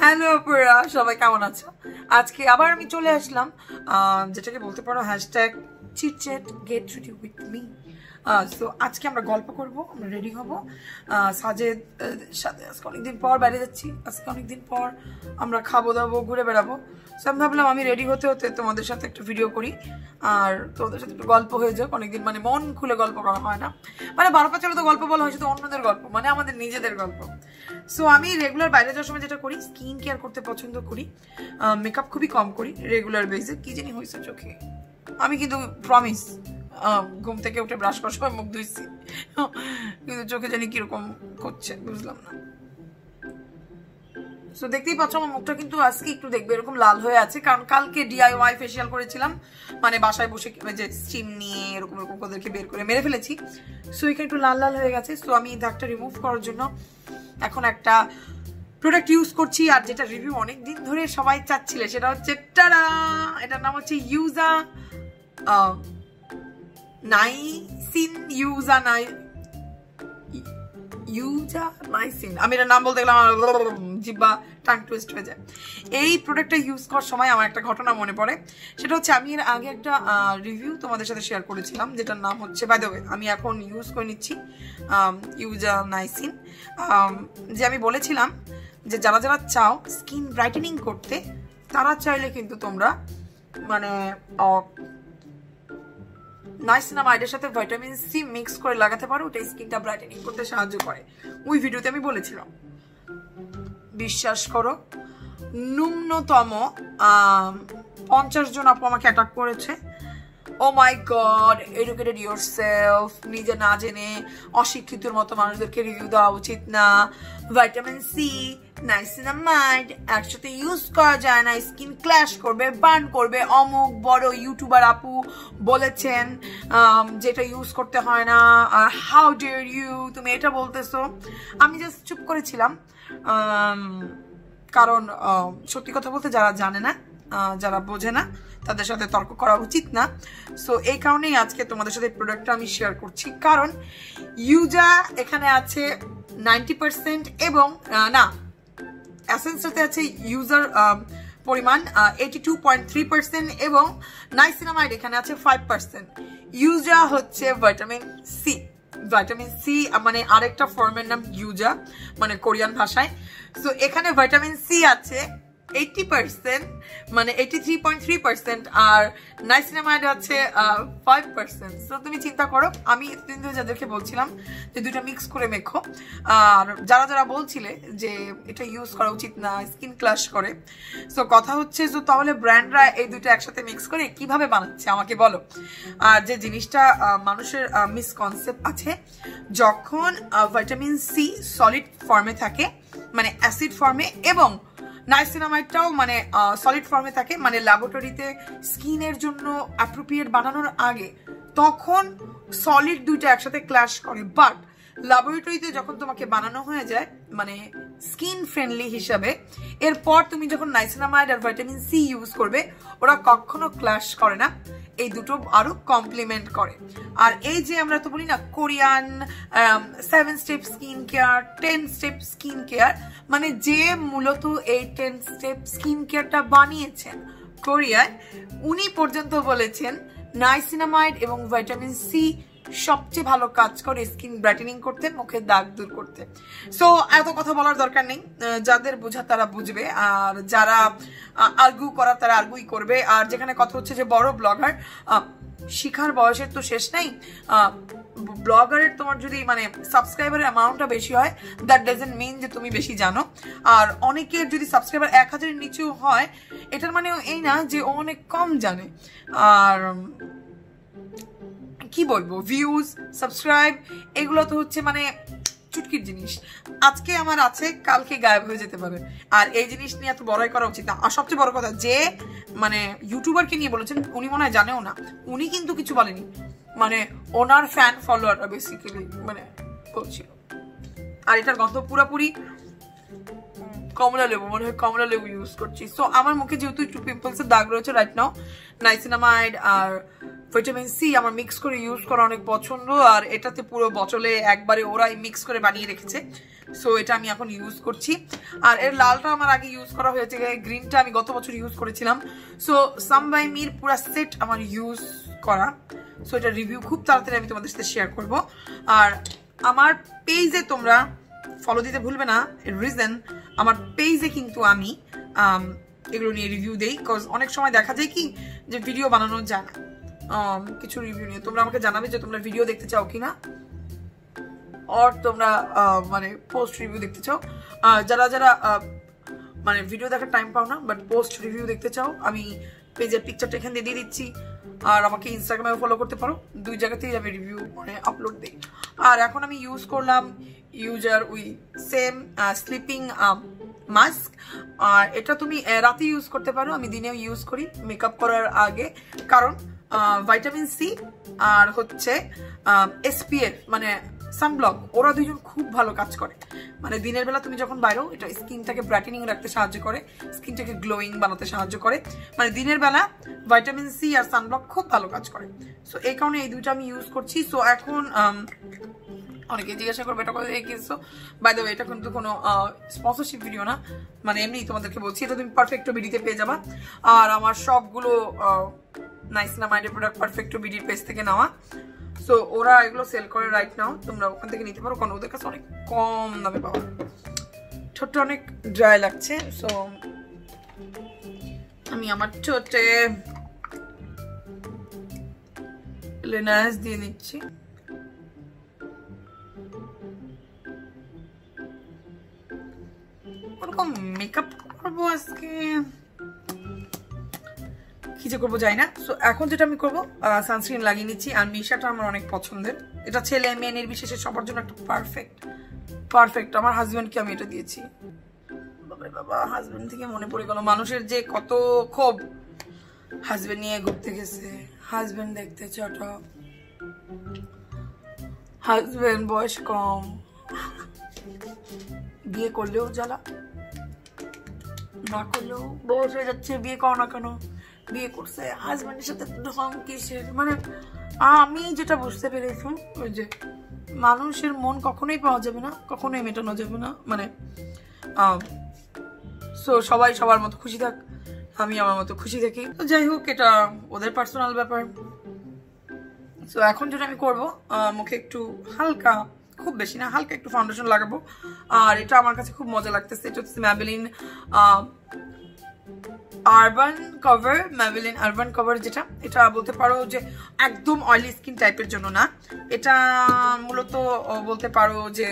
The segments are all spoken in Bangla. হ্যালো পুরা সবাই কেমন আছো? আজকে আবার আমি চলে আসলাম, যেটাকে বলতে পারো hashtag chitchat get ready with me. So আজকে আমরা গল্প করব, আমরা রেডি হব। সাজের সাথে আজকে অনেকদিন পর বাইরে যাচ্ছি, আজকে অনেকদিন পর আমরা খাবো দাবো ঘুরে বেড়াবো। সো আমি ভাবলাম আমি রেডি হতে হতে তোমাদের সাথে একটা ভিডিও করি আর তোমাদের সাথে একটু গল্প হয়ে যাক। অনেকদিন মানে মন খুলে গল্প করা হয় না, মানে 12-5 চলে তো গল্প বলা হয়, শুধু অন্যদের গল্প মানে আমাদের নিজেদের গল্প। সো আমি রেগুলার বাইরে যাওয়ার সময় যেটা করি, স্কিন কেয়ার করতে পছন্দ করি, মেকআপ খুবই কম করি রেগুলার বেসে। কী জানি হয়েছে চোখে, আমি কিন্তু প্রমিস ঘুম থেকে উঠে ব্রাশ করার সময় মুখ ধুইছি, কিন্তু চোখে জানি কিরকম করছে বুঝলাম না। সো দেখতেই পাচ্ছ আমার মুখটা কিন্তু আজকে একটু দেখবে এরকম লাল হয়ে আছে, কারণ কালকে ডিআইওয়াই ফেসিয়াল করেছিলাম, মানে বাসায় বসে যে স্টিম নিয়ে এরকম এরকম ওদেরকে বের করে মেরে ফেলেছি। সো এখানে একটু লাল লাল হয়ে গেছে। সো আমি এই দাগটা রিমুভ করার জন্য এখন একটা প্রোডাক্ট ইউজ করছি, আর যেটা রিভিউ অনেক দিন ধরে সবাই চাচ্ছিল সেটা হচ্ছে টারা, এটার নাম হচ্ছে ইউজা নাইসিন। আমি এটার নাম বলতে গেলাম জিব্বা টাং টুইস্ট হয়ে যায়। এই প্রোডাক্টটা ইউজ করার সময় আমার একটা ঘটনা মনে পড়ে, সেটা হচ্ছে আমি এর আগে একটা রিভিউ তোমাদের সাথে শেয়ার করেছিলাম, যেটার নাম হচ্ছে বাই দ্য ওয়ে আমি এখন ইউজ করে নিচ্ছি ইউজা নাইসিন। যে আমি বলেছিলাম যে যারা যারা চাও স্কিন ব্রাইটেনিং করতে, তারা চাইলে কিন্তু তোমরা মানে নাইসিনামাইডের সাথে ভিটামিন সি মিক্স করে লাগাতে পারো, ওটা স্কিনটা ব্রাইটেনিং করতে সাহায্য করে। ওই ভিডিওতে আমি বলেছিলাম, বিশ্বাস করো ন্যূনতম 50 জন আপু আমাকে অ্যাটাক করেছে। Oh my god, educated yourself, নিজে না জেনে অশিক্ষিতর মতো মানুষদেরকে রিভিউ দেওয়া উচিত না। ভিটামিন সি নাইসিনামাইড একসাথে ইউজ করা যায় না, স্কিন ক্ল্যাশ করবে, বার্ন করবে। অমুক বড় ইউটিউবার আপু বলেছেন যেটা ইউজ করতে হয় না, হাউ ডিয়ার ইউ, তুমি এটা বলতেছো। আমি জাস্ট চুপ করেছিলাম, কারণ সত্যি কথা বলতে যারা জানে না, যারা বোঝে না, তাদের সাথে তর্ক করা উচিত না। সো এই কারণেই আজকে তোমাদের সাথে প্রোডাক্টটা আমি শেয়ার করছি, কারণ ইউজা এখানে আছে 90% এবং না এসেন্সটাতে আছে ইউজার পরিমাণ 82.3% এবং নাইসিনামাইড এখানে আছে 5%। ইউজা হচ্ছে ভিটামিন সি, ভিটামিন সি মানে আরেকটা ফর্মের নাম ইউজা, মানে কোরিয়ান ভাষায়। সো এখানে ভিটামিন সি আছে 80% মানে 83.3% আর নাইসিনামাইড আছে 5%। সো তুমি চিন্তা করো, আমি এতদিন ধরে যাদেরকে বলছিলাম যে দুটো মিক্স করে মেখো, আর যারা যারা বলছিলে যে এটা ইউজ করা উচিত না, স্কিন ক্ল্যাশ করে। সো কথা হচ্ছে যে তাহলে ব্র্যান্ডরা এই দুটো একসাথে মিক্স করে কিভাবে বানাচ্ছে আমাকে বলো। আর যে জিনিসটা মানুষের মিসকনসেপ্ট আছে, যখন ভিটামিন সি সলিড ফর্মে থাকে মানে অ্যাসিড ফর্মে এবং নাইসিনামাইডটাও মানে সলিড ফর্মে থাকে, মানে ল্যাবরেটরিতে স্কিনের জন্য অ্যাপ্রোপ্রিয়েট বানানোর আগে, তখন সলিড দুইটা একসাথে ক্ল্যাশ করে। বাট ল্যাবরেটরিতে যখন তোমাকে বানানো হয়ে যায় মানে স্কিন ফ্রেন্ডলি হিসাবে, এরপর তুমি যখন নাইসিনামাইড আর ভিটামিন সি ইউজ করবে, ওরা কখনো ক্ল্যাশ করে না, এই দুটো আরও কমপ্লিমেন্ট করে। আর এই যে আমরা তো বলি না Korean 7 step skin care, 10 step skin care, মানে যে মূলত এই 10 স্টেপ স্কিন কেয়ারটা বানিয়েছেন কোরিয়ায়, উনি পর্যন্ত বলেছেন নাইসিনামাইড এবং ভিটামিন সি সবচেয়ে ভালো কাজ করে স্কিন ব্রাইটেনিং করতে, মুখের দাগ দূর করতে। সো এত কথা বলার দরকার নেই, যাদের বোঝা তারা বুঝবে, আর যারা আর্গু করা তারা আর্গুই করবে। আর যেখানে কথা হচ্ছে যে বড় ব্লগার, শিখার বয়সের তো শেষ নেই। ব্লগারের তোমার যদি মানে সাবস্ক্রাইবারের অ্যামাউন্টটা বেশি হয়, দ্যাট ডাজেন্ট মিন যে তুমি বেশি জানো। আর অনেকের যদি সাবস্ক্রাইবার 1000-এর নিচেও হয়, এটার মানে এই না যে ও অনেক কম জানে। আর কি বলবো, ভিউজ সাবস্ক্রাইব এগুলো তো হচ্ছে মানে চুটকির জিনিস, আজকে আমার আছে কালকে গায়েব হয়ে যেতে পারে। আর এই জিনিস নিয়ে এত বড়াই করা উচিত না। আর সবচেয়ে বড় কথা, যে মানে ইউটিউবারকে নিয়ে বলেছেন উনি মনে হয় জানেও না, উনি কিন্তু কিছু বলেনি, মানে ওনার ফ্যান ফলোয়াররা বেসিক্যালি মানে বলছিল। আর এটার গন্ধ পুরোপুরি কমলা লেবু, মনে হয় কমলা লেবু ইউজ করছি। সো আমার মুখে যেহেতু একটু পিম্পলসের দাগ রয়েছে রাইট নাও, নাইসিনামাইড আর vitamin C amar mix kore use kora onek pochondo ar etate puro bottle e ekbare orai mix kore baniye rekheche so eta ami ekhon use korchi ar er lal ta amar age use kora hoyeche green ta ami goto bochor use korechilam so Sambai Mir pura set amar use kora so eta review khub taratari ami tomader sathe share korbo ar amar page e tumra follow dite bhulbe na reason amar page e kintu ami এগুলো নিয়ে রিভিউ দেই cuz অনেক সময় দেখা যায় কি যে ভিডিও বানানো যায় না কিছু রিভিউ নিয়ে তোমরা আমাকে জানাবে যে তোমরা ভিডিও দেখতে চাও কিনা আর তোমরা মানে পোস্ট রিভিউ দেখতে চাও যারা যারা মানে ভিডিও দেখার টাইম পাও না বাট পোস্ট রিভিউ দেখতে চাও আমি পেজের পিকচারটা এখানে দিয়ে দিচ্ছি আর আমাকে ইনস্টাগ্রামে ফলো করতে পারো দুই জায়গাতেই আমি রিভিউ মানে আপলোড দেই আর এখন আমি ইউজ করলাম user we same sleeping mask আর এটা তুমি রাতে ইউজ করতে পারো আমি দিনেও ইউজ করি মেকআপ করার আগে কারণ ভিটামিন সি আর হচ্ছে এসপিএফ মানে সানব্লক ওরা দুইজন খুব ভালো কাজ করে মানে দিনের বেলা তুমি যখন বাইরে এটা স্কিনটাকে ব্রাইটেনিং রাখতে সাহায্য করে স্কিনটাকে গ্লোয়িং বানাতে সাহায্য করে মানে দিনের বেলা ভিটামিন সি আর সানব্লক খুব ভালো কাজ করে সো এই কারণে এই দুটো আমি ইউজ করছি সো এখন অনেকে জিজ্ঞাসা করবে এটা কই কিনছো বাই দ্য ওয়ে এটা কিন্তু কোনো স্পন্সরশিপ ভিডিও না মানে এমনি তোমাদেরকে বলছি এটা তুমি পারফেক্টো বিডিতে পেয়ে যাবা আর আমার সবগুলো নাইসিনা মাইন্ডের প্রোডাক্ট পারফেক্টো বিডির পেজ থেকে নেওয়া সো ওরা এগুলো সেল করে রাইট নাও তোমরা ওখান থেকে নিতে পারো কারণ ওদের কাছে অনেক কম দামে পাওয়া ঠোঁট অনেক ড্রাই লাগছে সো আমি আমার ঠোঁটে লেন্স দিয়ে নিচ্ছি কোন মেকআপ করব আজকে কিছু করব যাই না সো এখন যেটা আমি করব সানস্ক্রিন লাগিয়ে নিচ্ছি আর মিশাটা আমার অনেক পছন্দের এটা ছেলে মেয়ে নির্বিশেষে সবার জন্য একটা পারফেক্ট আমার হাজবেন্ডকে আমি এটা দিয়েছি বাবা হাজবেন্ড থেকে মনে পড়ে গেল মানুষের যে কত ক্ষোভ হাজবেন্ড নিয়ে ঘুরতে গেছে হাজবেন্ড দেখতে ছোট হাজবেন্ড বয়স কম বিয়ে করলেও জ্বালা না করলেও বয়স হয়ে যাচ্ছে বিয়ে করো না কেন বিয়ে করছে হাজব্যান্ডের সাথে ঢং কিসের মানে আমি যেটা বুঝতে পেরেছি ওই যে মানুষের মন কখনোই পাওয়া যাবে না কখনোই মেটানো যাবে না মানে সো সবাই সবার মতো খুশি থাক আমি আমার মতো খুশি থাকি তো যাই হোক এটা ওদের পার্সোনাল ব্যাপার সো এখন যেটা আমি করবো মুখে একটু হালকা খুব বেশি না হালকা একটু ফাউন্ডেশন লাগাবো আর এটা আমার কাছে খুব মজা লাগতেছে এটা হচ্ছে Maybelline Urban Cover Maybelline Urban Cover যেটা এটা বলতে পারো যে একদম অয়েলি স্কিন টাইপের জন্য না এটা মূলত বলতে পারো যে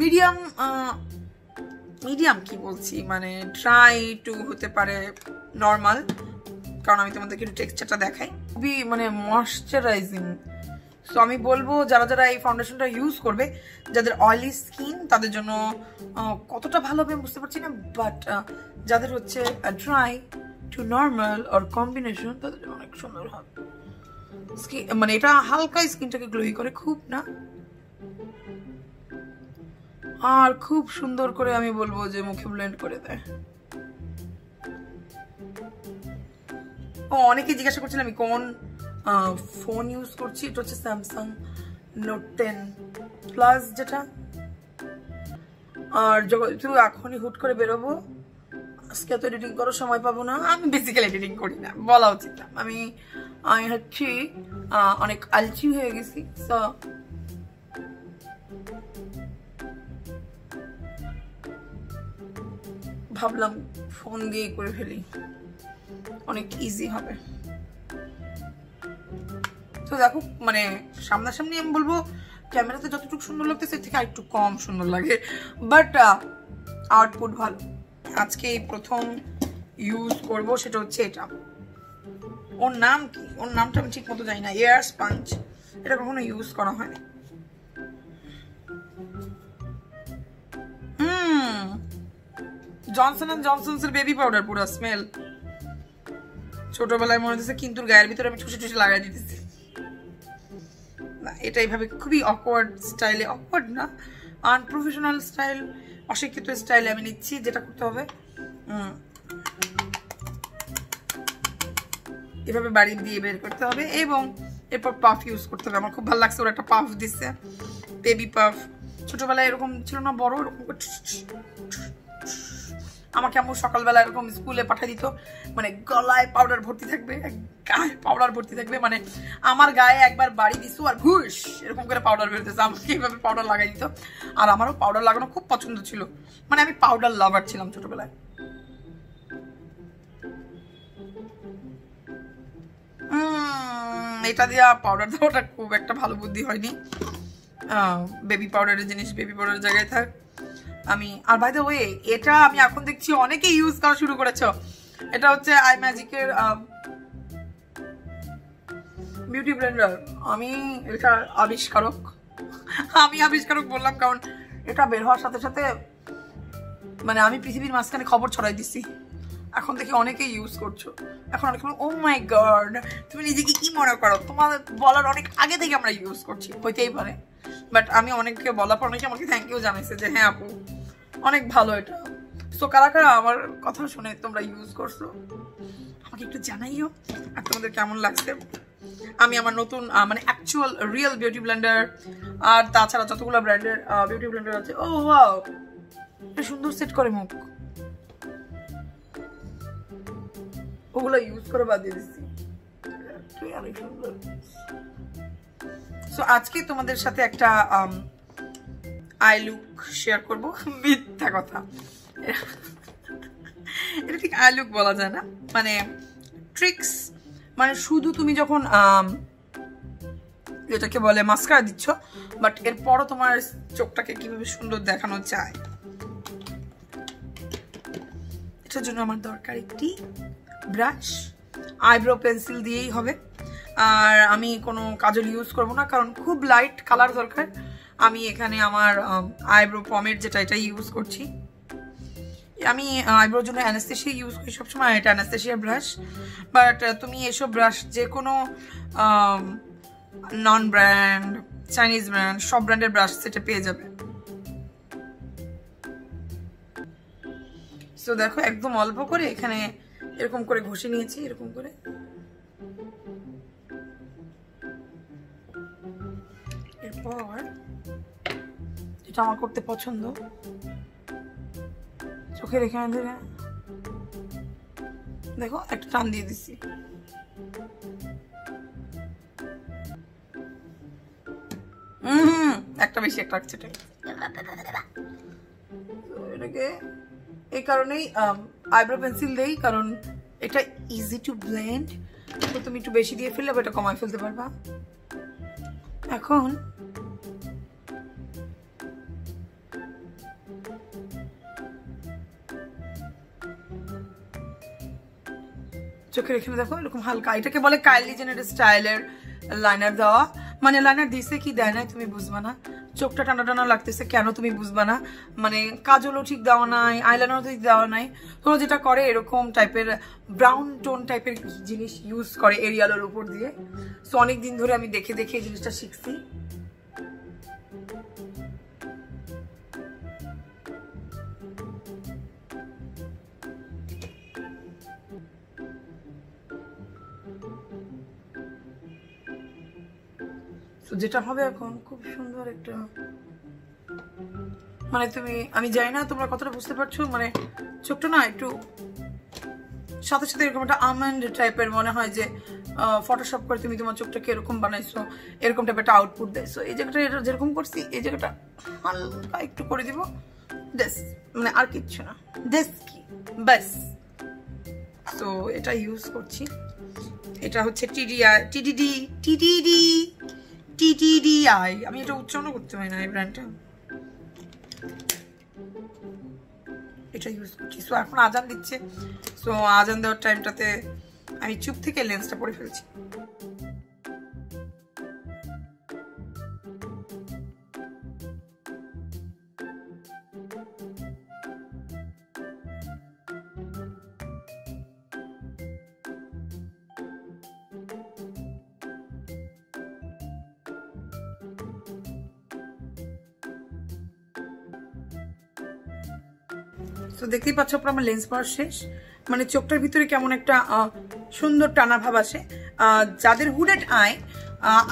মিডিয়াম কি বলছি মানে ড্রাই টু হতে পারে নরমাল কারণ আমি তোমাদেরকে একটু টেক্সচারটা দেখাই খুবই মানে ময়শ্চারাইজিং সো আমি বলবো যারা যারা এই ফাউন্ডেশনটা ইউজ করবে যাদের অয়েলি স্কিন তাদের জন্য কতটা ভালো হবে বুঝতে পারছি না বাট যাদের হচ্ছে dry to normal or combination তাদের জন্য অনেক সুন্দর হবে মানে এটা হালকা স্কিনটাকে গ্লোই করে খুব না আর খুব সুন্দর করে আমি বলবো যে মুখে ব্লেন্ড করে দেয় অনেকে জিজ্ঞাসা করছেন আমি কোন ফোন ইউজ করছি এটা হচ্ছে Samsung Note 10 Plus যেটা আর যেহেতু এখনই হুট করে বেরোবো আজকে তো এডিটিং করার সময় পাবো না আমি বেসিক্যালি এডিটিং করি না বলা উচিত না আমি হচ্ছে অনেক আলচি হয়ে গেছি সো ভাবলাম ফোন দিয়ে করে ফেলি অনেক ইজি হবে তো দেখো মানে সামনাসামনি আমি বলবো ক্যামেরাতে যতটুকু সুন্দর লাগতেছে থেকে আরেকটু কম সুন্দর লাগে বাট আউটপুট ভালো আজকে প্রথম ইউজ করব সেটা হচ্ছে এটা ওর নাম কি ওর নামটা আমি ঠিক মতো জানি না এয়ার স্পঞ্জ এটা কখনো ইউজ করা হয় না জনসন অ্যান্ড জনসনসের বেবি পাউডার পুরো স্মেল ছোটবেলায় মনে হচ্ছে কিন্তু গায়ের ভিতরে আমি ঠুসে ঠুসে লাগাই দিতেছি না এটা এইভাবে খুবই অকওয়ার্ড স্টাইলে অকওয়ার্ড না আনপ্রফেশনাল স্টাইল অশিক্ষিত স্টাইলে আমি নিচ্ছি যেটা করতে হবে এভাবে বাড়ি দিয়ে বের করতে হবে এবং এরপর পাফ ইউজ করতে হবে। আমার খুব ভালো লাগছে ওরা একটা পাফ দিচ্ছে, বেবি পাফ। ছোটবেলায় এরকম ছিল না, বড় এরকম, আমাকে আম্মু সকালবেলা এরকম স্কুলে পাঠিয়ে দিত, মানে গলায় পাউডার ভর্তি থাকবে, গায়ে পাউডার ভর্তি থাকবে, মানে আমার গায়ে একবার বাড়ি দিছো আর ঘুষ এরকম করে পাউডার বেরোতেছে, আমাকে এইভাবে পাউডার লাগাই দিত। আর আমারও পাউডার লাগানো খুব পছন্দ ছিল, মানে আমি পাউডার লাভার ছিলাম ছোটবেলায়। এটা দিয়ে পাউডার দেওয়াটা খুব একটা ভালো বুদ্ধি হয়নি, বেবি পাউডারের জিনিস বেবি পাউডারের জায়গায় থাক। আমি আর বাই দ্য ওয়ে এটা আমি এখন দেখছি অনেকে ইউজ করা শুরু করেছো, এটা হচ্ছে আই ম্যাজিকের বিউটি ব্লেন্ডার। আমি এটা আবিষ্কারক, আমি আবিষ্কারক বললাম কারণ এটা বের হওয়ার সাথে সাথে মানে আমি পৃথিবীর মাঝখানে খবর ছড়াই দিচ্ছি। এখন দেখি অনেকেই ইউজ করছো, এখন অনেক ও মাই গড তুমি নিজেকে কি মনে করো, তোমার বলার অনেক আগে থেকে আমরা ইউজ করছি, হইতেই পারে। বাট আমি অনেককে বলার পর অনেকে আমাকে থ্যাংক ইউ জানাইছে যে হ্যাঁ আপু অনেক ভালো এটা। সো কারা কারা আমার কথা শুনে তোমরা ইউজ করছো আমাকে একটু জানাইও, আর তোমাদের কেমন লাগছে। আমি আমার নতুন মানে অ্যাকচুয়াল রিয়েল বিউটি ব্লেন্ডার আর তাছাড়া যতগুলো ব্র্যান্ডের বিউটি ব্লেন্ডার আছে, ও ওয়াও এটা সুন্দর সেট করে মুখ, ওগুলো ইউজ করে বাদ দিয়ে দিচ্ছি। সো আজকে তোমাদের সাথে একটা আই লুক শেয়ার করবো, মিথ্যা কথা এটা ঠিক আই লুক বলা যায় না, মানে ট্রিক্স, মানে শুধু তুমি যখন যেটাকে বলে মাস্কারা দিচ্ছ বাট এরপরও তোমার চোখটাকে কিভাবে সুন্দর দেখানো যায়। এটার জন্য আমার দরকার একটি ব্রাশ, আইব্রো পেন্সিল দিয়েই হবে, আর আমি কোনো কাজল ইউজ করব না কারণ খুব লাইট কালার দরকার। আমি এখানে আমার আইব্রো পমেড যেটা এটা ইউজ করছি, আমি আইব্রোর জন্য অ্যানাস্থেশিয়া ইউজ করি সবসময়, এটা অ্যানাস্থেশিয়া ব্রাশ। বাট তুমি এসব ব্রাশ যে কোনো নন ব্র্যান্ড, চাইনিজ ব্র্যান্ড, সব ব্র্যান্ডের ব্রাশ সেটা পেয়ে যাবে। তো দেখো একদম অল্প করে এখানে এরকম করে ঘষে নিয়েছি, এরকম করে। এরপর যেটা আমার করতে পছন্দ, চোখে রেখে দেখো একটা টান দিয়ে দিচ্ছি। একটা বেশি একটা রাখছে এটাকে, এই কারণেই আইব্রো পেন্সিল দেই কারণ এটা ইজি টু ব্লেন্ড। তো তুমি একটু বেশি দিয়ে ফেললে এটা কমায় ফেলতে পারবা। এখন চোখের এখানে দেখো এরকম হালকা, এটাকে বলে কাইলি জেনারের স্টাইলের লাইনার দেওয়া, মানে লাইনার দিছে কি দেয় না তুমি বুঝবা না, চোখটা টানা টানা লাগতেছে কেন তুমি বুঝবা না, মানে কাজলও ঠিক দেওয়া নাই, আইলাইনারও ঠিক দেওয়া নাই। তোরা যেটা করে এরকম টাইপের ব্রাউন টোন টাইপের জিনিস ইউজ করে এরিয়ালের উপর দিয়ে। সো অনেক দিন ধরে আমি দেখে দেখে এই জিনিসটা শিখছি। যেটা হবে এখন খুব সুন্দর একটা, মানে তুমি, আমি জানি না তোমরা কতটা বুঝতে পারছো, মানে চোখটা না একটু সাথে সাথে এরকম একটা আমন্ড টাইপের মনে হয় যে ফটোশপ করে তুমি তোমার চোখটাকে এরকম বানাইছো, এরকম টাইপের একটা আউটপুট দিয়েছো। এই জায়গাটা এটা যেরকম করছি এই জায়গাটা হালকা একটু করে দিব, দেশ মানে আর কিচ্ছু না, দেশ কি ব্যাস। তো এটা ইউজ করছি, এটা হচ্ছে TDDI, আমি এটা উচ্চারণ করতে পারি না এই ব্র্যান্ডটা, এটা ইউজ করছি। সো এখন আজান দিচ্ছে, সো আজান দেওয়ার টাইমটাতে আমি চুপ থেকে লেন্সটা পরে ফেলছি। তো দেখতেই পাচ্ছ আপনার আমার লেন্স পরা শেষ, মানে চোখটার ভিতরে কেমন একটা সুন্দর টানা ভাব আসে। যাদের হুডেড আই,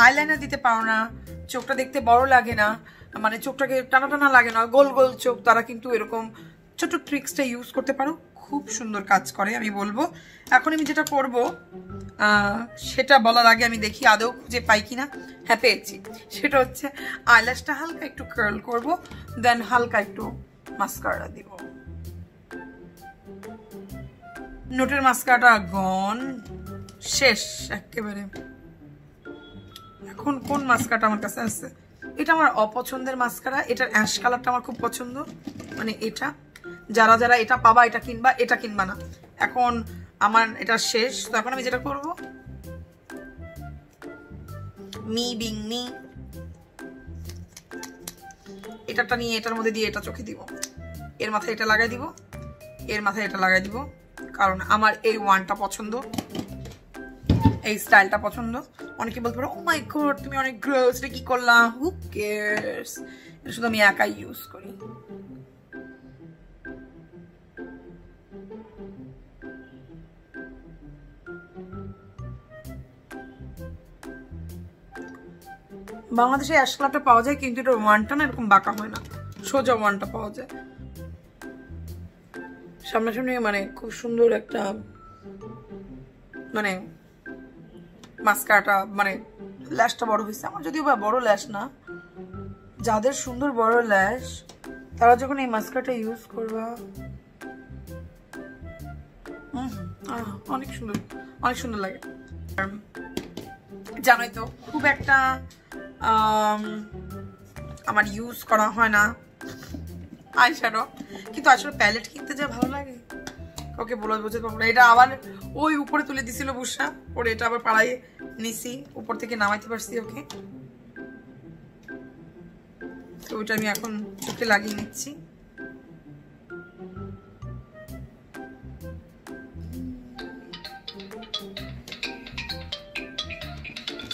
আইলাইনার দিতে পারো না, চোখটা দেখতে বড় লাগে না, মানে চোখটাকে টানা টানা লাগে না, গোল গোল চোখ, তারা কিন্তু এরকম ছোট ট্রিক্সটা ইউজ করতে পারো, খুব সুন্দর কাজ করে। আমি বলবো এখন আমি যেটা করব সেটা বলার আগে আমি দেখি আদৌ খুঁজে পাই কিনা। হ্যাঁ পেয়েছি, সেটা হচ্ছে আইল্যাশটা হালকা একটু কার্ল করব, দেন হালকা একটু মাস্কারা দিব। নোটের মাস্কারাটা গন, শেষ একেবারে। এখন কোন মাস্কারাটা আমার কাছে আছে, এটা আমার অপছন্দের মাস্কারা, এটার অ্যাশ কালারটা আমার খুব পছন্দ, মানে এটা যারা যারা এটা পাবা এটা কিনবা, এটা কিনবা না। এখন আমার এটা শেষ, তো এখন আমি যেটা করব, মি বিং মি, এটাটা নিয়ে এটার মধ্যে দিয়ে এটা চোখে দিব, এর মাথায় এটা লাগাই দিব, এর মাথায় এটা লাগাই দিব, কারণ আমার এই ওয়ানটা পছন্দ, এই স্টাইলটা পছন্দ। অনেকে বলতে পারো ও মাই গড তুমি অনেক গ্রস, এটা কি করলা, হু কেয়ারস, এটা শুধু আমি একাই ইউজ করি। বাংলাদেশে অ্যাশ কালারটা পাওয়া যায়, কিন্তু এটা ওয়ানটা না এরকম বাঁকা হয় না, সোজা ওয়ানটা পাওয়া যায়। সামনাসামনি মানে খুব সুন্দর একটা মানে মাস্কারাটা, মানে ল্যাশটা বড় হয়েছে আমার, যদিও বা বড় ল্যাশ না, যাদের সুন্দর বড় ল্যাশ তারা যখন এই মাস্কারাটা ইউজ করবা, অনেক সুন্দর, অনেক সুন্দর লাগে। জানোই তো খুব একটা আমার ইউজ করা হয় না আইশ্যাডো, কিন্তু আসলে প্যালেট কিনতে যা ভালো লাগে, ওকে বলে বোঝাতে পারবো না। এটা আবার ওই উপরে তুলে দিছিল বুসা, ওর এটা আবার পাড়ায় নিছি, উপর থেকে নামাইতে পারছি ওকে, তো ওইটা আমি এখন ওকে লাগিয়ে নিচ্ছি।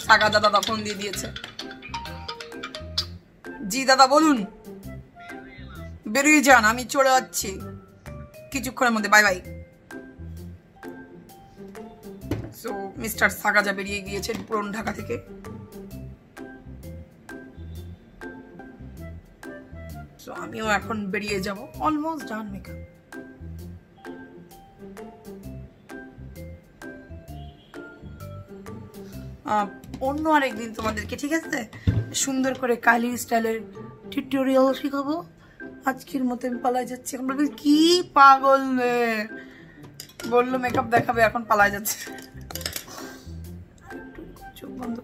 সাগা দাদা তখন দিয়ে দিয়েছে, জি দাদা বলুন, বেরিয়ে যান, আমি চলে যাচ্ছি কিছুক্ষণের মধ্যে, বাই বাই। সো মিস্টার সাগাজা বেরিয়ে গিয়েছেন পুরনো ঢাকা থেকে। সো আমিও এখন বেরিয়ে যাব, অলমোস্ট ডান মেকআপ। অন্য আরেকদিন তোমাদেরকে, ঠিক আছে, সুন্দর করে কাইলি স্টাইলের টিউটোরিয়াল শেখাবো। আজকের মতো আমি পালাই যাচ্ছি। এখন বলবি কি পাগল, বললো মেকআপ দেখাবে, এখন পালাই যাচ্ছে। চোখ বন্ধ,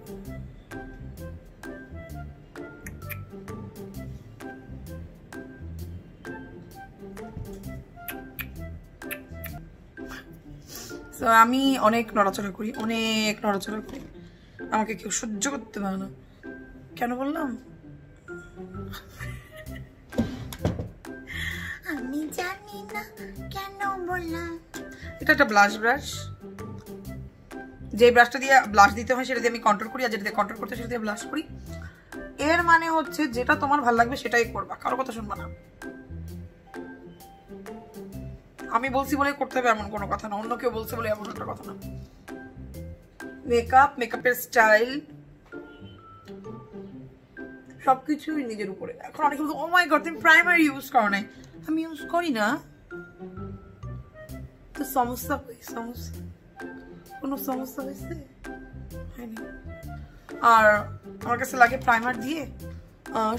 আমি অনেক নড়াচড়া করি, অনেক নড়াচড়া করি, আমাকে কেউ সহ্য করতে পারে না। কেন বললাম আমি জানি না, কেন বললাম। এটা একটা ব্লাশ ব্রাশ, যে ব্রাশটা দিয়ে ব্লাশ দিতে হয় সেটা দিয়ে আমি কন্ট্রোল করি, আর যেটা দিয়ে কন্ট্রোল করতে হয় সেটা দিয়ে ব্লাশ করি। এর মানে হচ্ছে যেটা তোমার ভালো লাগবে সেটাই করবা, কারো কথা শুনবা না। আমি বলছি বলে করতে হবে এমন কোনো কথা না, অন্য কেউ বলছে বলে এমন একটা কথা না। মেকআপ, মেকআপের স্টাইল সবকিছুই নিজের উপরে। এখন অনেকে বলতো ও মাই গড তুমি প্রাইমারি ইউজ করো না, আমি ইউজ করি না, তো সমস্যা সমস্যা কোনো সমস্যা হয়েছে? আর আমার কাছে লাগে প্রাইমার দিয়ে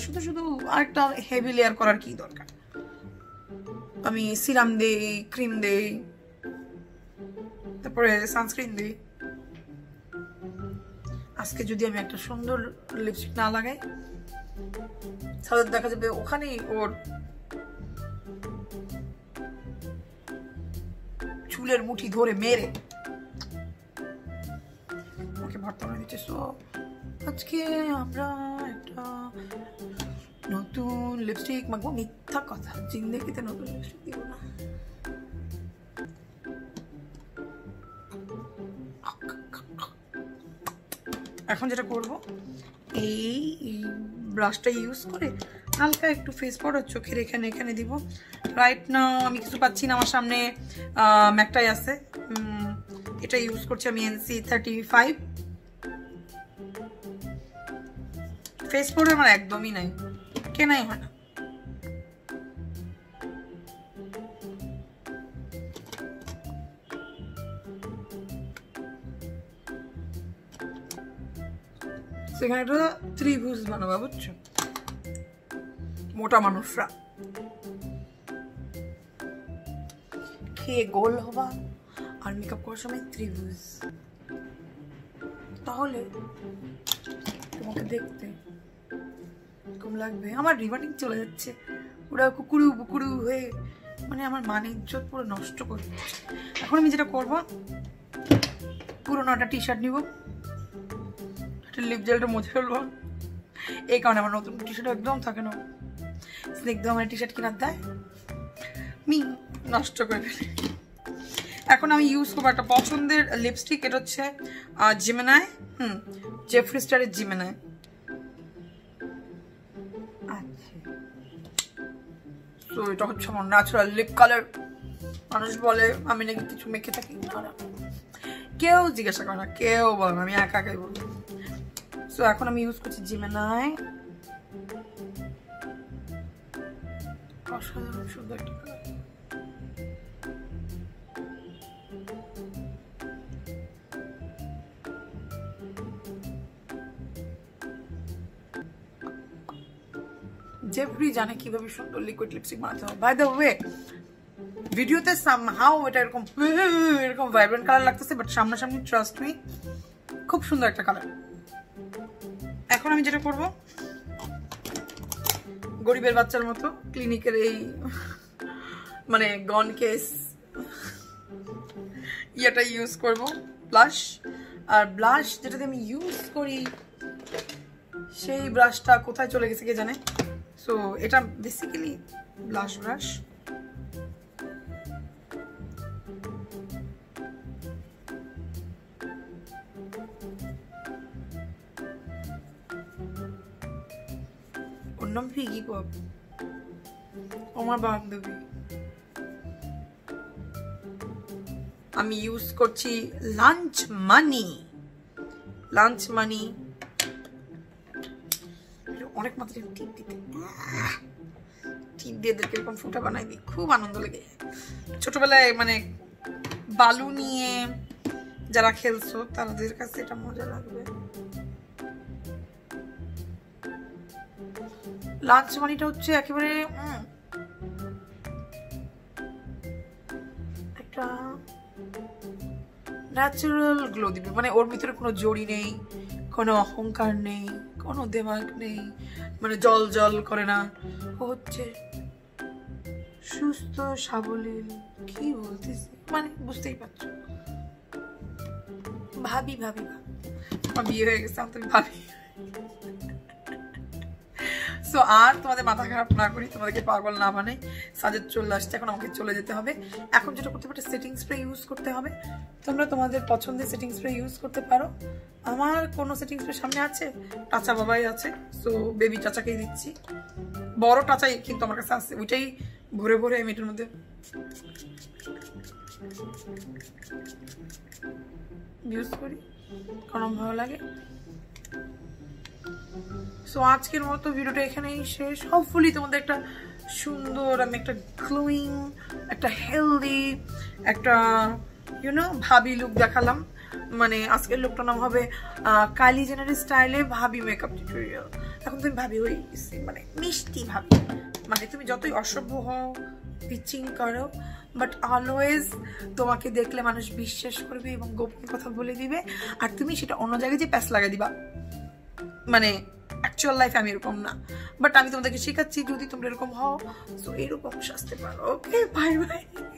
শুধু শুধু আরেকটা হেভি লেয়ার করার কি দরকার। আমি সিরাম দেই, ক্রিম দেই, তারপরে সানস্ক্রিন দেই। আজকে যদি আমি একটা সুন্দর লিপস্টিক না লাগাই তাহলে দেখা যাবে ওখানে ওর চুলের মুঠি ধরে মেরে ওকে ভর্তা করে দিচ্ছে। সো আজকে আমরা একটা নতুন লিপস্টিক মাখবো। মিথ্যা কথা, জিন্দেগিতে নতুন লিপস্টিক দিব না। এখন যেটা করব, এই ব্রাশটা ইউজ করে হালকা একটু ফেস পাউডার চোখের এখানে এখানে দিব। রাইট নাও আমি কিছু পাচ্ছি না, আমার সামনে ম্যাকটাই আছে, এটা ইউজ করছি আমি NC35 ফেস পাউডার আমার একদমই নাই কেনাই হয় না সেখানে তো ত্রিভুজ বানাবো বুঝছো মোটা মানুষরা খেয়ে গোল হবা আর মেকআপ করার সময় ত্রিভুজ তাহলে তোমাকে দেখতে কম লাগবে আমার রিবনিং চলে যাচ্ছে পুরো কুকুরু বুকুরু হয়ে মানে আমার মান ইজ্জত পুরো নষ্ট করে এখন আমি যেটা করব পুরো নটা টি-শার্ট নিব একটা লিপ জেলটা মুছে ফেলবো এই কারণে আমার নতুন টি-শার্ট একদম থাকে না স্নেক দাও আমার টি-শার্ট কিনা দাও মি নষ্ট করে ফেলি এখন আমি ইউজ করব একটা পছন্দের লিপস্টিক এটা হচ্ছে জিমিনাই জেফ্রি স্টার এর জিমিনাই আচ্ছা সো এটা হচ্ছে আমার ন্যাচারাল লিপ কালার মানুষ বলে আমি নাকি কিছু মেখে থাকি না কেউ জিজ্ঞাসা করে না কেউ বলে না আমি একা একাই বলি সো এখন আমি ইউজ করছি জিমিনাই অসাধারণ সুন্দর Jeffree জানে কিভাবে সুন্দর লিকুইড লিপস্টিক বানাতে হয় বাই দ্য ওয়ে ভিডিওতে somehow এটা এরকম ভাইব্রেন্ট কালার লাগতেছে বাট সামনাসামনি ট্রাস্ট মি খুব সুন্দর একটা কালার এখন আমি যেটা করব গরিবের বাচ্চার মতো ক্লিনিকের এই মানে গন কেস এটা ইউজ করব ব্লাশ আর ব্লাশ যেটা আমি ইউজ করি সেই ব্রাশটা কোথায় চলে গেছে কে জানে So, it's basically blush brush. Oh, no, piggy pop. Oh, my God. I'm use kochi lunch money. Lunch money. অনেক মাত্রায় টিপ দিতে টিপ দিয়ে দেখে কোন ফোঁটা বানাই দি খুব আনন্দ লাগে ছোটবেলায় মানে বালু নিয়ে যারা খেলছো তাদের কাছে এটা মজা লাগবে লাঞ্চ মানিটা হচ্ছে একেবারে একটা ন্যাচারাল গ্লো দিবে মানে ওর ভিতরে কোনো জড়ি নেই কোনো অহংকার নেই কোনো দেমাগ নেই মানে জল জল করে না হচ্ছে সুস্থ সাবলীল কি বলতেছি মানে বুঝতেই পারছো ভাবি ভাবি আমার বিয়ে হয়ে গেছে তুমি ভাবি সো আর তোমাদের মাথা খারাপ না করি তোমাদেরকে পাগল না বানাই সাজের চলে আসছে এখন আমাকে চলে যেতে হবে এখন যেটা করতে পারো সেটিং স্প্রে ইউজ করতে হবে তোমরা তোমাদের পছন্দের সেটিং স্প্রে ইউজ করতে পারো আমার কোন সেটিং স্প্রে সামনে আছে টাচা বাবাই আছে সো বেবি টাচাকেই দিচ্ছি বড় টাচাই কিন্তু আমার কাছে আছে ওইটাই ভরে ভরে আমি এটার মধ্যে ইউজ করি কারণ ভালো লাগে সো আজকের মতো ভিডিওটা এখানেই শেষ হোপফুলি তোমাদের একটা সুন্দর আমি একটা গ্লোইং একটা হেলদি একটা ইউ নো ভাবি লুক দেখালাম মানে আজকের লুকটা নাম হবে কাইলি জেনার স্টাইলে ভাবি মেকআপ টিউটোরিয়াল এখন তুমি ভাবি ওই মানে মিষ্টি ভাবি মানে তুমি যতই অসভ্য হও পিচিং করো বাট অলওয়েজ তোমাকে দেখলে মানুষ বিশ্বাস করবে এবং গোপন কথা বলে দিবে আর তুমি সেটা অন্য জায়গায় যে প্যাচ লাগিয়ে দিবা মানে অ্যাকচুয়াল লাইফ আমি এরকম না বাট আমি তোমাদেরকে শেখাচ্ছি যদি তোমরা এরকম হও সো এরকম শাস্তি পারো ওকে বাই বাই